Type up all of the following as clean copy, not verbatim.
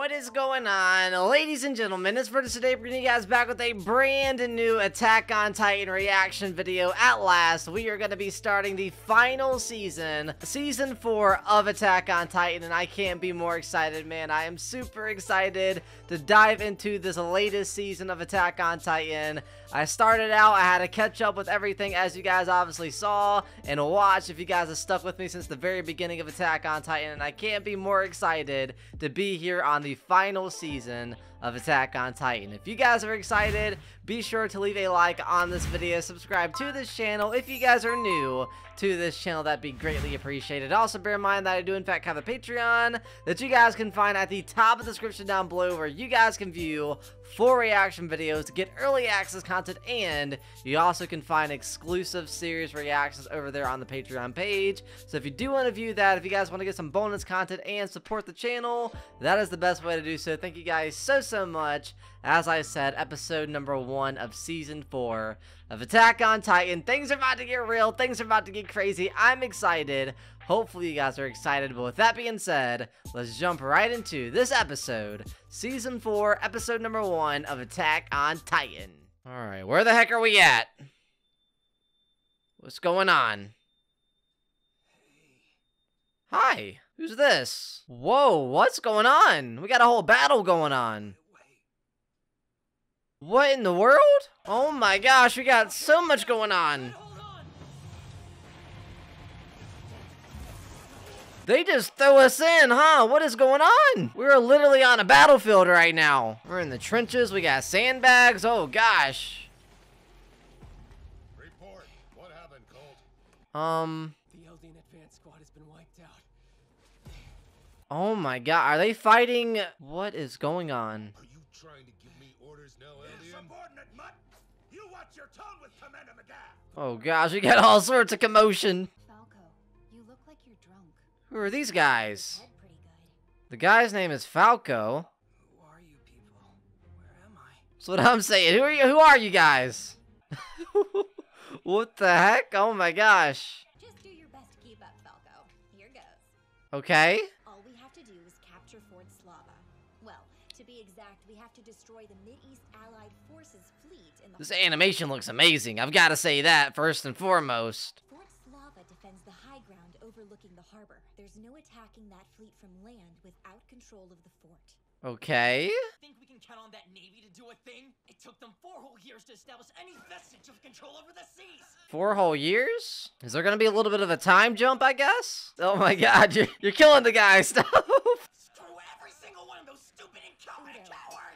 What is going on, ladies and gentlemen? It's Vertus today, bringing you guys back with a brand new Attack on Titan reaction video. At last, we are going to be starting the final season, Season 4 of Attack on Titan, and I can't be more excited, man. I am super excited to dive into this latest season of Attack on Titan. I started out, I had to catch up with everything, as you guys obviously saw and watched if you guys have stuck with me since the very beginning of Attack on Titan, and I can't be more excited to be here on the final season of Attack on Titan. If you guys are excited, be sure to leave a like on this video, subscribe to this channel if you guys are new to this channel, that'd be greatly appreciated. Also bear in mind that I do in fact have a Patreon that you guys can find at the top of the description down below, where you guys can view full reaction videos to get early access content, and you also can find exclusive series reactions over there on the Patreon page. So if you do want to view that, if you guys want to get some bonus content and support the channel, that is the best way to do so. Thank you guys so much. As I said, episode number 1 of season 4 of Attack on Titan. Things are about to get real. Things are about to get crazy. I'm excited. Hopefully you guys are excited. But with that being said, let's jump right into this episode. Season 4, episode number 1 of Attack on Titan. Alright, where the heck are we at? What's going on? Hi. Who's this? Whoa, what's going on? We got a whole battle going on. What in the world? Oh my gosh, we got so much going on. They just throw us in, huh? What is going on? We're literally on a battlefield right now. We're in the trenches, we got sandbags, oh gosh. Report. What happened, Colt? The Eldian advance squad has been wiped out. Oh my god, are they fighting? What is going on? Are you trying to give me orders now, Eldian? You watch your tone with Commander McGaff. Oh gosh, we got all sorts of commotion. Falco, you look like you're drunk. Who are these guys? The guy's name is Falco. Who are you people? Where am I? That's what I'm saying. Who are you? Who are you guys? What the heck? Oh my gosh. Just do your best to keep up, Falco. Here goes. Okay. We have to destroy the Mid-East Allied Forces fleet in the... This animation looks amazing. I've got to say that first and foremost. Fort Slava defends the high ground overlooking the harbor. There's no attacking that fleet from land without control of the fort. Okay. Think we can count on that navy to do a thing? It took them 4 whole years to establish any vestige of control over the seas. 4 whole years? Is there going to be a little bit of a time jump, I guess? Oh my god, you're killing the guy. Stop.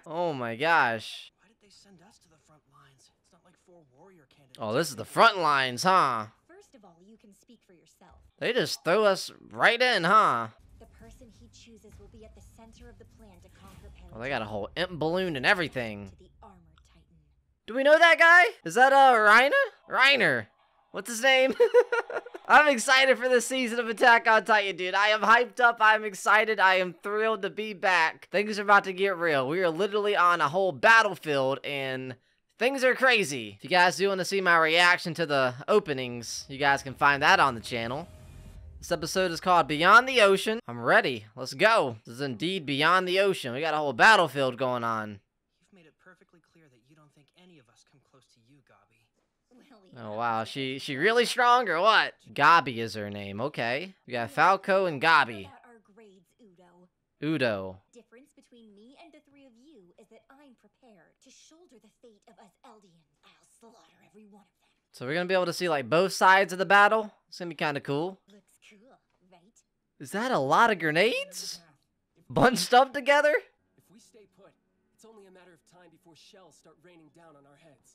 Oh my gosh. Why did they send us to the front lines? It's not like 4 warrior candidates. Oh, this is the front lines, huh? First of all, you can speak for yourself. They just threw us right in, huh? The person he chooses will be at the center of the plan to conquer Paradise. Oh, they got a whole imp balloon and everything. To the armored titan. Do we know that guy? Is that Reiner? Reiner. What's his name? I'm excited for this season of Attack on Titan, dude. I am hyped up. I'm excited. I am thrilled to be back. Things are about to get real. We are literally on a whole battlefield, and things are crazy. If you guys do want to see my reaction to the openings, you guys can find that on the channel. This episode is called Beyond the Ocean. I'm ready. Let's go. This is indeed Beyond the Ocean. We got a whole battlefield going on. You've made it perfectly clear that you don't think any of us come close to you, Gabi. Oh wow, she really strong or what? Gabi is her name. Okay, we got Falco and Gabi. Our grades, Udo. Difference between me and the 3 of you is that I'm prepared to shoulder the fate of us Eldian. I'll slaughter every one of them. So we're gonna be able to see like both sides of the battle. It's gonna be kind of cool. Looks cool, right? Is that a lot of grenades bunched up together? If we stay put, it's only a matter of time before shells start raining down on our heads.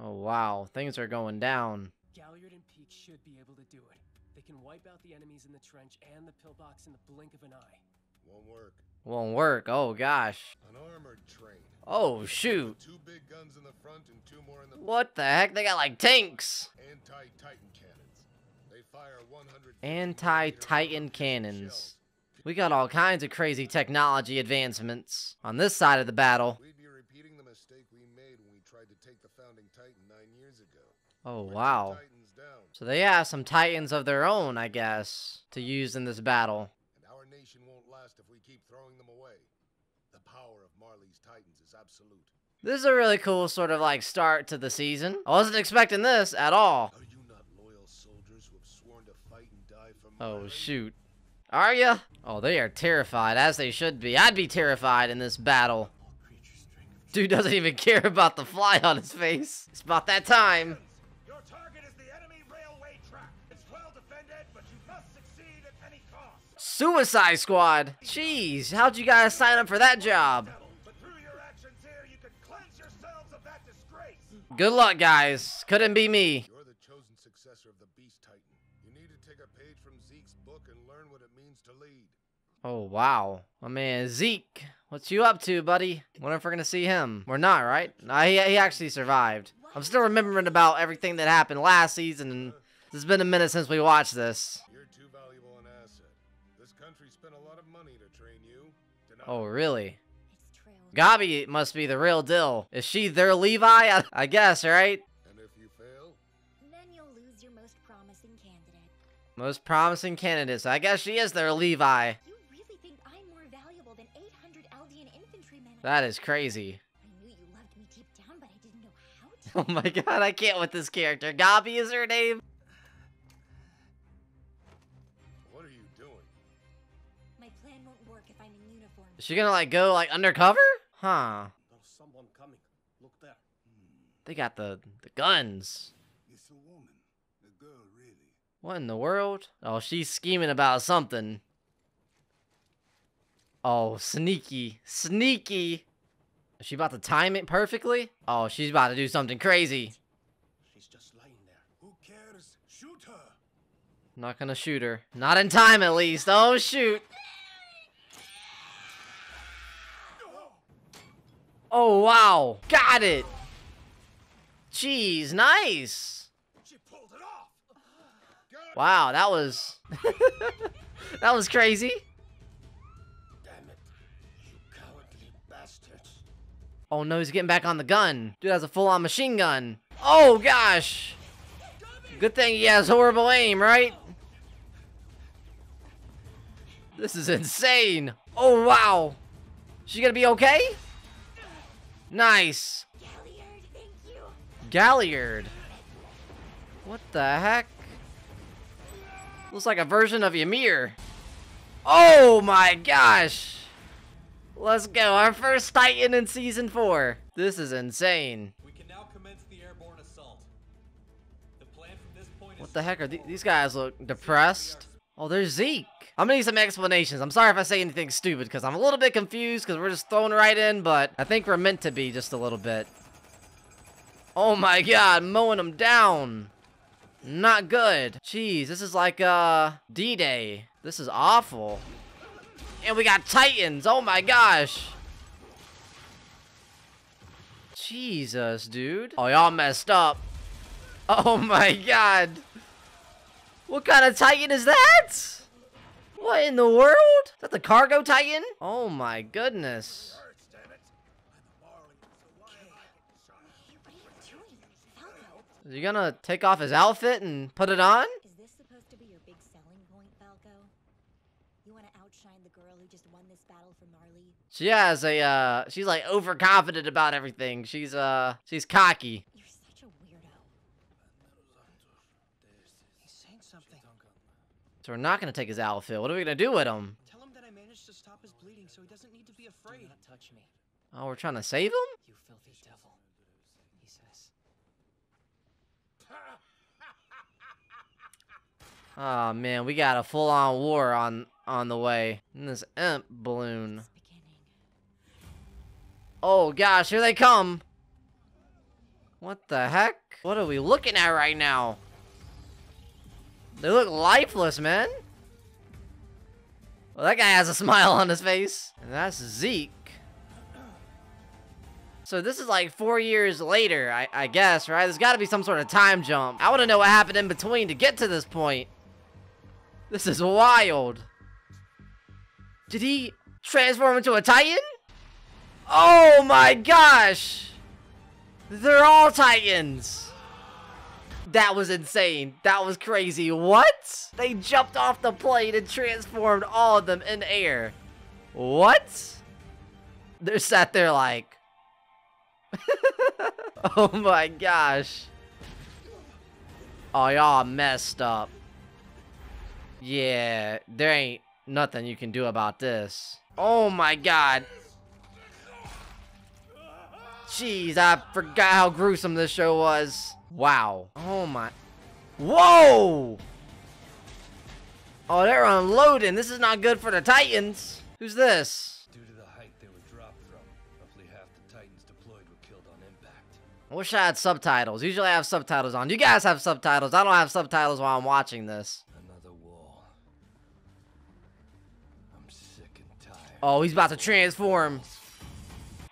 Oh wow, things are going down. Galliard and Peak should be able to do it. They can wipe out the enemies in the trench and the pillbox in the blink of an eye. Won't work. Won't work. Oh gosh. An armored train. Oh shoot. 2 big guns in the front and 2 more in the... What the heck? They got like tanks. Anti-Titan cannons. They fire 100 anti-Titan cannons. We got all kinds of crazy technology advancements on this side of the battle. We'd be repeating the mistake we made when we tried to take the founding Titan 9 years ago. Oh wow. So they have some Titans of their own, I guess, to use in this battle. And our nation won't last if we keep throwing them away. Marley's Titans is absolute. This is a really cool sort of like start to the season. I wasn't expecting this at all. Are you not loyal soldiers who have sworn to fight and die for Marley? Oh shoot. Are ya? Oh, they are terrified, as they should be. I'd be terrified in this battle. Dude doesn't even care about the fly on his face. It's about that time. Your target is the enemy railway track. It's well defended, but you must succeed at any cost. Suicide Squad. Jeez, how'd you guys sign up for that job? But through your actions here, you can cleanse yourselves of that disgrace. Good luck, guys. Couldn't be me. You're the chosen successor of the Beast Titan. You need to take a page from Zeke's book and learn what it means to lead. Oh, wow. My man, Zeke. What's you up to, buddy? Wonder if we're gonna see him. We're not, right? No, he actually survived. I'm still remembering about everything that happened last season, and it's been a minute since we watched this. You're too valuable an asset. This country spent a lot of money to train you. Oh, really? Gabi must be the real deal. Is she their Levi? I guess, right? And if you fail? Then you'll lose your most promising candidate. Most promising candidate. So I guess she is their Levi. That is crazy. I knew you loved me deep down, but I didn't know how to. Oh my god, I can't with this character. Gabi is her name. What are you doing? My plan won't work if I'm in uniform. Is she gonna like go like undercover? Huh. There's someone coming. Look there. They got the guns. It's a woman. A girl, really. What in the world? Oh, she's scheming about something. Oh, sneaky. Sneaky. Is she about to time it perfectly? Oh, she's about to do something crazy. She's just lying there. Who cares? Shoot her. I'm not gonna shoot her. Not in time, at least. Oh, shoot. Oh, wow. Got it. Jeez, nice. She pulled it off. Wow, that was... that was crazy. Oh no, he's getting back on the gun. Dude has a full-on machine gun. Oh gosh! Good thing he has horrible aim, right? This is insane. Oh wow! She gonna be okay? Nice. Galliard, thank you. Galliard. What the heck? Looks like a version of Ymir. Oh my gosh! Let's go, our first Titan in season 4. This is insane. We can now commence the airborne assault. The plan from this point what the heck are these guys look depressed? Oh, there's Zeke. I'm gonna need some explanations. I'm sorry if I say anything stupid because I'm a little bit confused because we're just thrown right in, but I think we're meant to be just a little bit. Oh my god, mowing them down. Not good. Jeez, this is like D-Day. This is awful. And we got Titans. Oh my gosh. Jesus, dude. Oh, y'all messed up. Oh my god. What kind of Titan is that? What in the world? Is that the cargo Titan? Oh my goodness. Is he gonna take off his outfit and put it on? She has a, she's like overconfident about everything. She's cocky. You're such a weirdo. He's saying something. So we're not gonna take his outfit. What are we gonna do with him? Tell him that I managed to stop his bleeding so he doesn't need to be afraid. Do not touch me. Oh, we're trying to save him? You filthy devil, he says. Oh man, we got a full-on war on the way. In this imp balloon. Oh gosh, here they come. What the heck? What are we looking at right now? They look lifeless, man. Well, that guy has a smile on his face. And that's Zeke. So this is like 4 years later, I guess, right? There's gotta be some sort of time jump. I wanna know what happened in between to get to this point. This is wild. Did he transform into a Titan? Oh my gosh! They're all Titans! That was insane. That was crazy. What? They jumped off the plane and transformed all of them in air. What? They're sat there like... Oh my gosh. Oh, y'all messed up. Yeah, there ain't nothing you can do about this. Oh my god. Jeez, I forgot how gruesome this show was. Wow. Oh my... Whoa! Oh, they're unloading. This is not good for the Titans. Who's this? Due to the height they were dropped from, roughly half the Titans deployed were killed on impact. I wish I had subtitles. Usually I have subtitles on. You guys have subtitles. I don't have subtitles while I'm watching this. Another wall. I'm sick and tired. Oh, he's about to transform.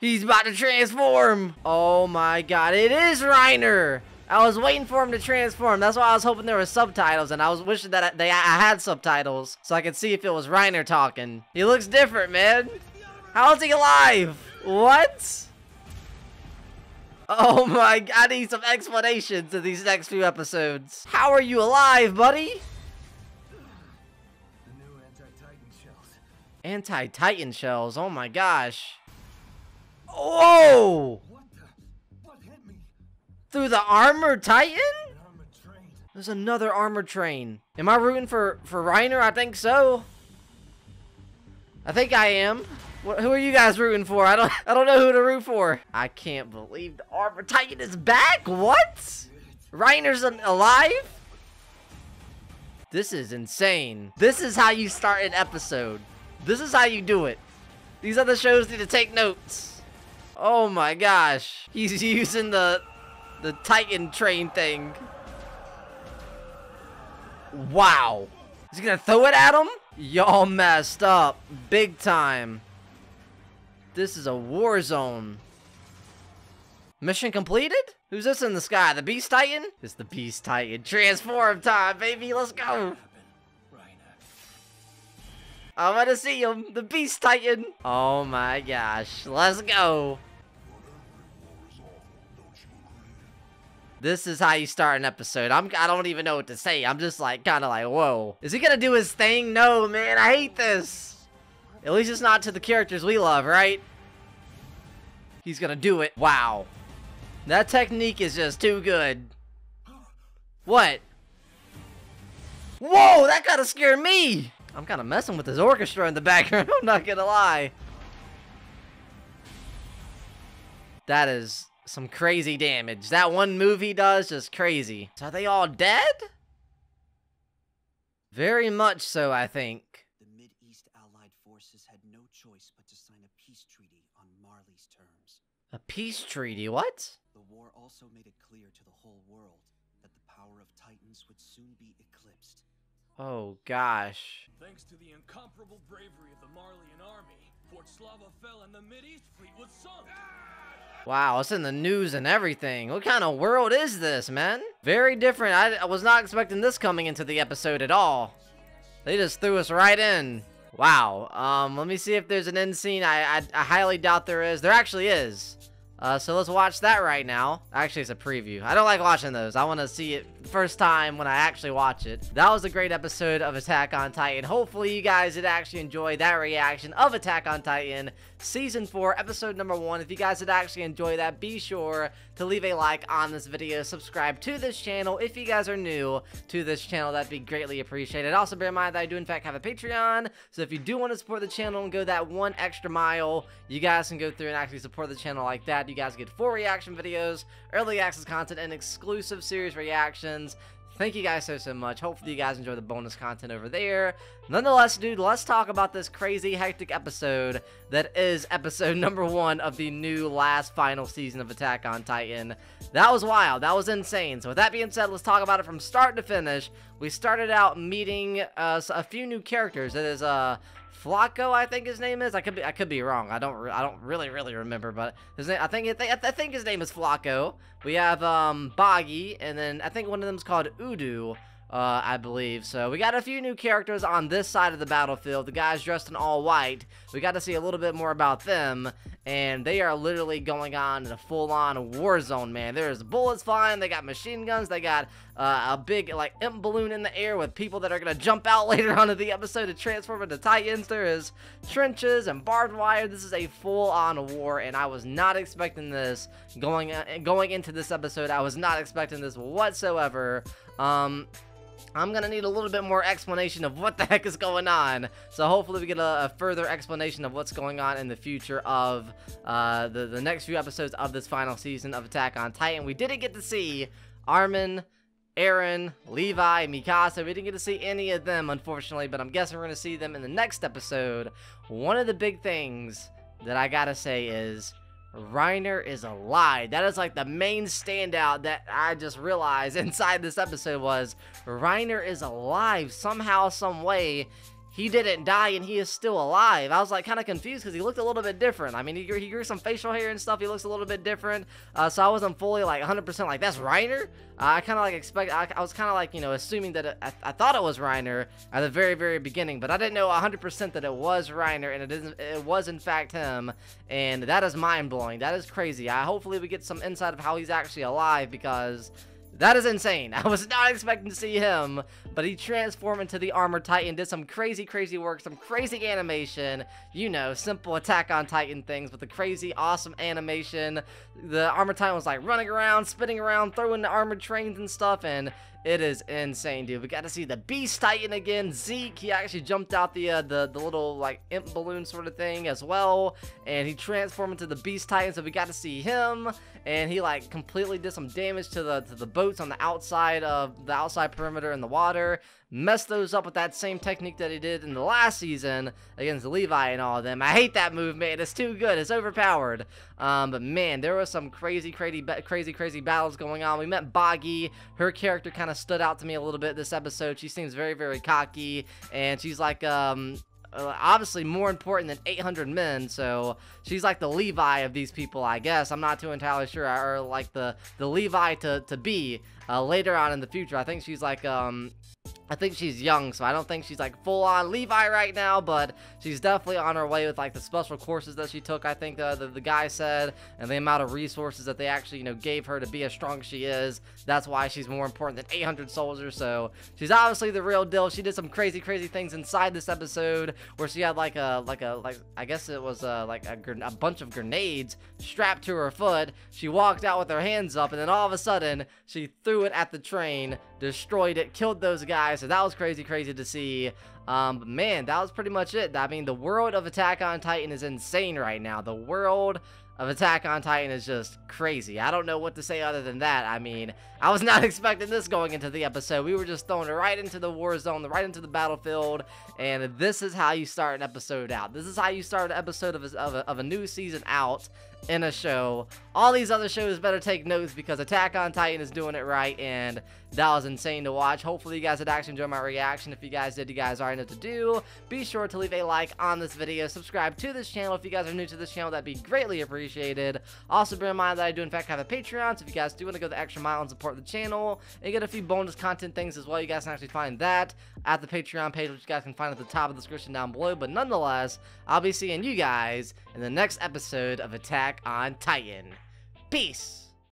He's about to transform. Oh my god, it is Reiner. I was waiting for him to transform. That's why I was hoping there were subtitles, and I was wishing that I had subtitles so I could see if it was Reiner talking. He looks different, man. How is he alive? What? Oh my god, I need some explanations in these next few episodes. How are you alive, buddy? The new anti-Titan shells. Anti-Titan shells, oh my gosh. Whoa! Through the armored Titan? There's another armored train. Am I rooting for Reiner? I think so. I think I am. Who are you guys rooting for? I don't know who to root for. I can't believe the armored Titan is back. What? Reiner's alive? This is insane. This is how you start an episode. This is how you do it. These other shows need to take notes. Oh my gosh. He's using the Titan train thing. Wow. Is he gonna throw it at him? Y'all messed up. Big time. This is a war zone. Mission completed? Who's this in the sky? The Beast Titan? It's the Beast Titan. Transform time, baby. Let's go. I want to see him. The Beast Titan. Oh my gosh. Let's go. This is how you start an episode. I don't even know what to say. I'm just like, kind of like, whoa. Is he gonna do his thing? No, man, I hate this. At least it's not to the characters we love, right? He's gonna do it. Wow. That technique is just too good. What? Whoa, that kind of scared me. I'm kind of messing with his orchestra in the background. I'm not gonna lie. That is... some crazy damage. That one move he does, just crazy. So are they all dead? Very much so, I think. The Mid-East Allied forces had no choice but to sign a peace treaty on Marley's terms. A peace treaty? What? The war also made it clear to the whole world that the power of Titans would soon be eclipsed. Oh, gosh. Thanks to the incomparable bravery of the Marleyan army, Fort Slava fell and the Mid-East fleet was sunk. Ah! Wow, it's in the news and everything. What kind of world is this, man? Very different. I was not expecting this coming into the episode at all. They just threw us right in. Wow. Let me see if there's an end scene. I highly doubt there is. There actually is. So let's watch that right now. Actually, it's a preview. I don't like watching those. I want to see it the first time when I actually watch it. That was a great episode of Attack on Titan. Hopefully, you guys did actually enjoy that reaction of Attack on Titan Season 4, Episode Number 1. If you guys did actually enjoy that, be sure to leave a like on this video. Subscribe to this channel if you guys are new to this channel. That'd be greatly appreciated. Also, bear in mind that I do, in fact, have a Patreon. So if you do want to support the channel and go that one extra mile, you guys can go through and actually support the channel like that. You guys get full reaction videos, early access content, and exclusive series reactions. Thank you guys so much. Hopefully you guys enjoy the bonus content over there. Nonetheless, dude, let's talk about this crazy hectic episode that is episode number 1 of the new last final season of Attack on Titan. That was wild. That was insane. So with that being said, let's talk about it from start to finish. We started out meeting a few new characters. It is Falco, I think his name is. I could be wrong. I don't really remember, but his name, I think his name is Falco. We have Boggy, and then I think one of them is called Udo. I believe. So we got a few new characters on this side of the battlefield. The guys dressed in all white. We got to see a little bit more about them. And they are literally going on in a full-on war zone, man. There's bullets flying. They got machine guns. They got a big, like, imp balloon in the air with people that are going to jump out later on in the episode to transform into Titans. There is trenches and barbed wire. This is a full-on war, and I was not expecting this. Going into this episode, I was not expecting this whatsoever. I'm gonna need a little bit more explanation of what the heck is going on, so hopefully we get a further explanation of what's going on in the future of the next few episodes of this final season of Attack on Titan. We didn't get to see Armin, Eren, Levi, Mikasa. We didn't get to see any of them, unfortunately, but I'm guessing we're gonna see them in the next episode. One of the big things that I gotta say is Reiner is alive. That is like the main standout that I just realized inside this episode was Reiner is alive somehow, some way. He didn't die and he is still alive. I was like kind of confused because he looked a little bit different. I mean, he grew some facial hair and stuff. He looks a little bit different. So I wasn't fully like 100% like that's Reiner. I kind of like I was kind of like, you know, assuming that I thought it was Reiner at the very beginning, but I didn't know 100% that it was Reiner and it was in fact him. And that is mind blowing. That is crazy. Hopefully we get some insight of how he's actually alive, because that is insane. I was not expecting to see him, but he transformed into the Armored Titan, did some crazy work, some crazy animation. You know, simple Attack on Titan things with the crazy, awesome animation. The Armored Titan was like running around, spinning around, throwing the armored trains and stuff, and it is insane, dude. We got to see the Beast Titan again. Zeke, he actually jumped out the little, like, imp balloon sort of thing as well. And he transformed into the Beast Titan, so we got to see him. And he, like, completely did some damage to the boats on the outside of the outside perimeter in the water. Messed those up with that same technique that he did in the last season against Levi and all of them. I hate that move, man. It's too good. It's overpowered. But man, there was some crazy battles going on. We met Boggy. Her character kind of stood out to me a little bit this episode. She seems very cocky, and she's like obviously more important than 800 men, so she's like the Levi of these people, I guess. I'm not too entirely sure, or like the Levi to be later on in the future. I think she's like I think she's young, so I don't think she's like full-on Levi right now, but she's definitely on her way with like the special courses that she took, I think the guy said, and the amount of resources that they actually, you know, gave her to be as strong as she is. That's why she's more important than 800 soldiers, so she's obviously the real deal. She did some crazy things inside this episode where she had like I guess it was a bunch of grenades strapped to her foot. She walked out with her hands up, and then all of a sudden, she threw it at the train, destroyed it, killed those guys. So that was crazy to see. But man, that was pretty much it. I mean, the world of Attack on Titan is insane right now. The world of Attack on Titan is just crazy. I don't know what to say other than that. I mean, I was not expecting this going into the episode. We were just thrown right into the war zone, right into the battlefield, and this is how you start an episode out. This is how you start an episode of a new season out in a show. All these other shows better take notes, because Attack on Titan is doing it right, and that was insane to watch. Hopefully you guys did actually enjoy my reaction. If you guys did, you guys already know what to do. Be sure to leave a like on this video. Subscribe to this channel if you guys are new to this channel. That'd be greatly appreciated. Also bear in mind that I do in fact have a Patreon, so if you guys do want to go the extra mile and support the channel and get a few bonus content things as well, you guys can actually find that at the Patreon page, which you guys can find at the top of the description down below. But nonetheless, I'll be seeing you guys in the next episode of Attack on Titan. Peace!